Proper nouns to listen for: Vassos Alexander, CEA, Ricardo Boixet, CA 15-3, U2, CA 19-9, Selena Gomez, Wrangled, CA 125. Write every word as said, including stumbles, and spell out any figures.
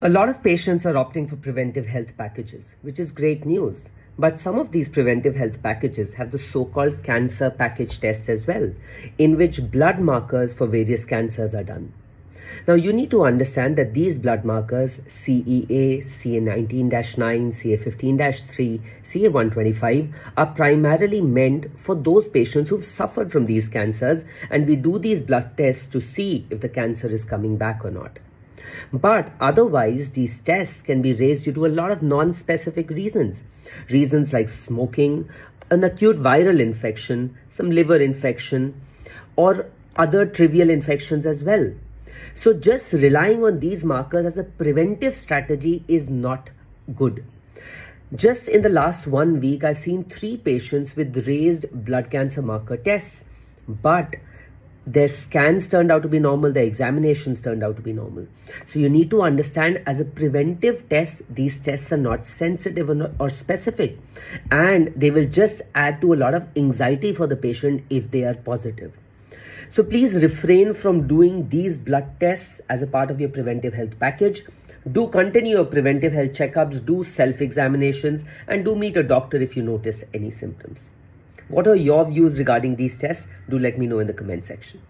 A lot of patients are opting for preventive health packages, which is great news. But some of these preventive health packages have the so-called cancer package test as well, in which blood markers for various cancers are done. Now, you need to understand that these blood markers, C E A, C A nineteen dash nine, C A fifteen dash three, C A one twenty-five, are primarily meant for those patients who've suffered from these cancers, and we do these blood tests to see if the cancer is coming back or not. But otherwise, these tests can be raised due to a lot of non-specific reasons. Reasons like smoking, an acute viral infection, some liver infection, or other trivial infections as well. So just relying on these markers as a preventive strategy is not good. Just in the last one week, I've seen three patients with raised blood cancer marker tests, but their scans turned out to be normal, their examinations turned out to be normal. So you need to understand, as a preventive test, these tests are not sensitive or, not, or specific, and they will just add to a lot of anxiety for the patient if they are positive. So please refrain from doing these blood tests as a part of your preventive health package. Do continue your preventive health checkups, do self-examinations, and do meet a doctor if you notice any symptoms. What are your views regarding these tests? Do let me know in the comment section.